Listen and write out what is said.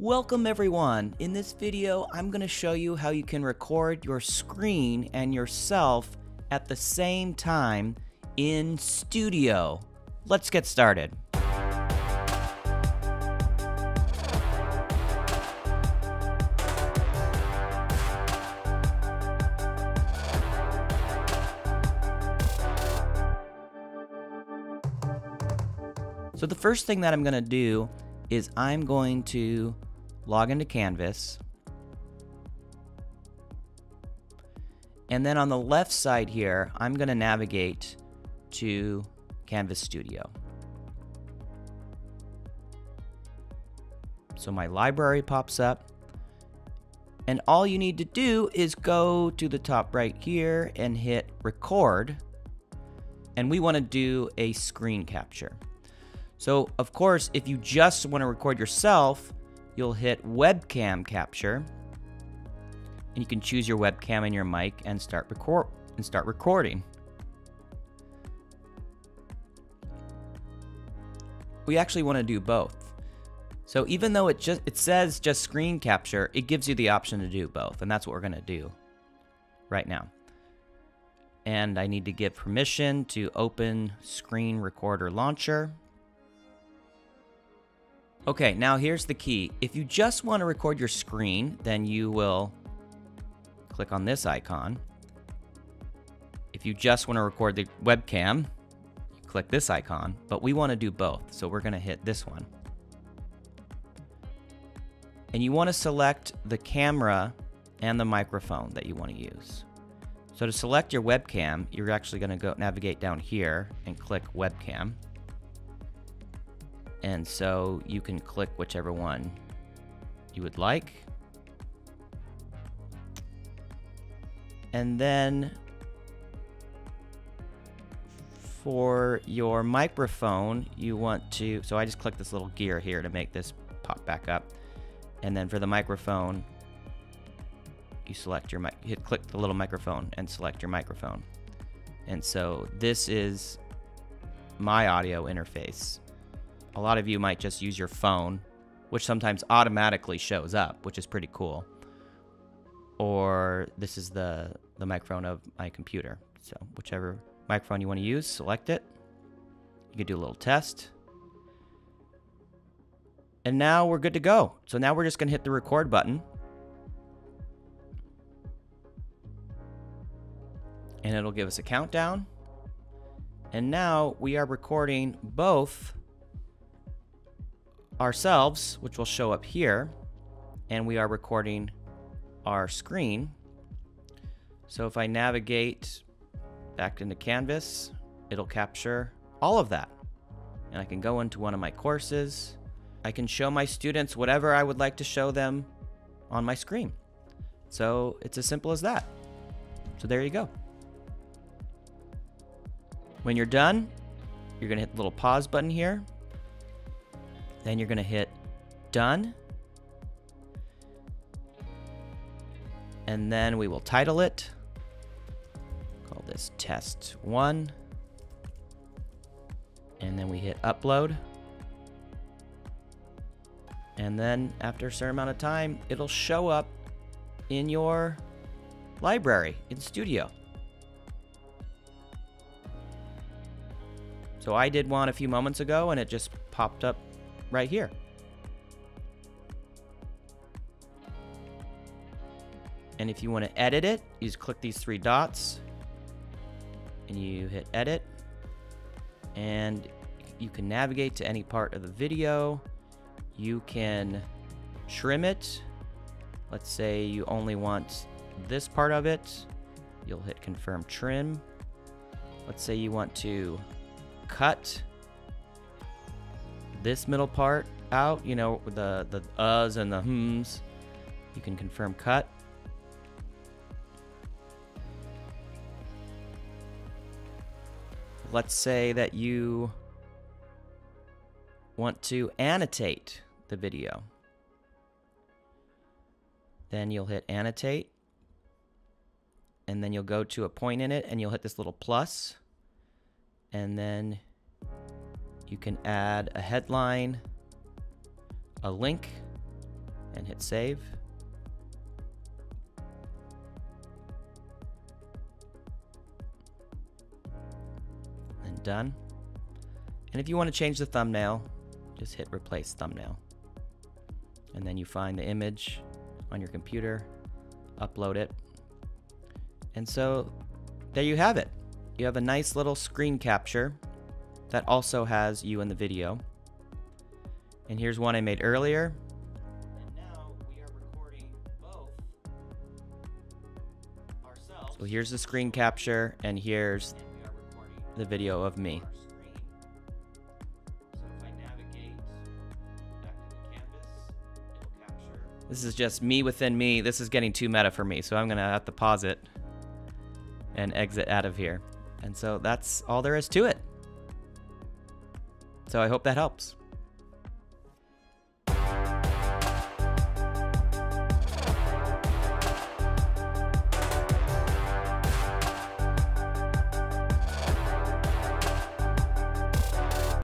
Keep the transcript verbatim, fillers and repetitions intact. Welcome everyone. In this video, I'm going to show you how you can record your screen and yourself at the same time in Studio. Let's get started. So the first thing that I'm going to do is I'm going to log into Canvas, and then on the left side here I'm going to navigate to Canvas Studio. So my library pops up, and all you need to do is go to the top right here and hit record, and we want to do a screen capture. So of course, if you just want to record yourself, you'll hit webcam capture, and you can choose your webcam and your mic and start record and start recording. We actually want to do both. So even though it just it says just screen capture, it gives you the option to do both, and that's what we're going to do right now. And I need to give permission to open screen recorder launcher. Okay, now here's the key. If you just want to record your screen, then you will click on this icon. If you just want to record the webcam, you click this icon, but we want to do both, so we're going to hit this one. And you want to select the camera and the microphone that you want to use. So to select your webcam, you're actually going to go navigate down here and click webcam. And so you can click whichever one you would like. And then for your microphone, you want to, so I just click this little gear here to make this pop back up. And then for the microphone, you select your mic, hit click the little microphone and select your microphone. And so this is my audio interface. A lot of you might just use your phone, which sometimes automatically shows up, which is pretty cool. Or this is the, the microphone of my computer. So whichever microphone you want to use, select it. You can do a little test. And now we're good to go. So now we're just going to hit the record button. And it'll give us a countdown. And now we are recording both ourselves, which will show up here, and we are recording our screen. So if I navigate back into Canvas, it'll capture all of that. And I can go into one of my courses. I can show my students whatever I would like to show them on my screen. So it's as simple as that. So there you go. When you're done, you're going to hit the little pause button here. Then you're going to hit done. And then we will title it. Call this test one. And then we hit upload. And then after a certain amount of time, it'll show up in your library in Studio. So I did one a few moments ago and it just popped up right here. And if you want to edit it, you just click these three dots and you hit edit, and you can navigate to any part of the video. You can trim it. Let's say you only want this part of it. You'll hit confirm trim. Let's say you want to cut this middle part out, you know, the the uhs and the hmms. You can confirm cut. Let's say that you want to annotate the video. Then you'll hit annotate, and then you'll go to a point in it and you'll hit this little plus, and then you can add a headline, a link, and hit save. And done. And if you want to change the thumbnail, just hit replace thumbnail. And then you find the image on your computer, upload it. And so there you have it. You have a nice little screen capture that also has you in the video. And here's one I made earlier. And now we are recording both ourselves. So here's the screen capture and here's the video of me. This is just me within me. This is getting too meta for me, so I'm gonna have to pause it and exit out of here. And so that's all there is to it. So I hope that helps.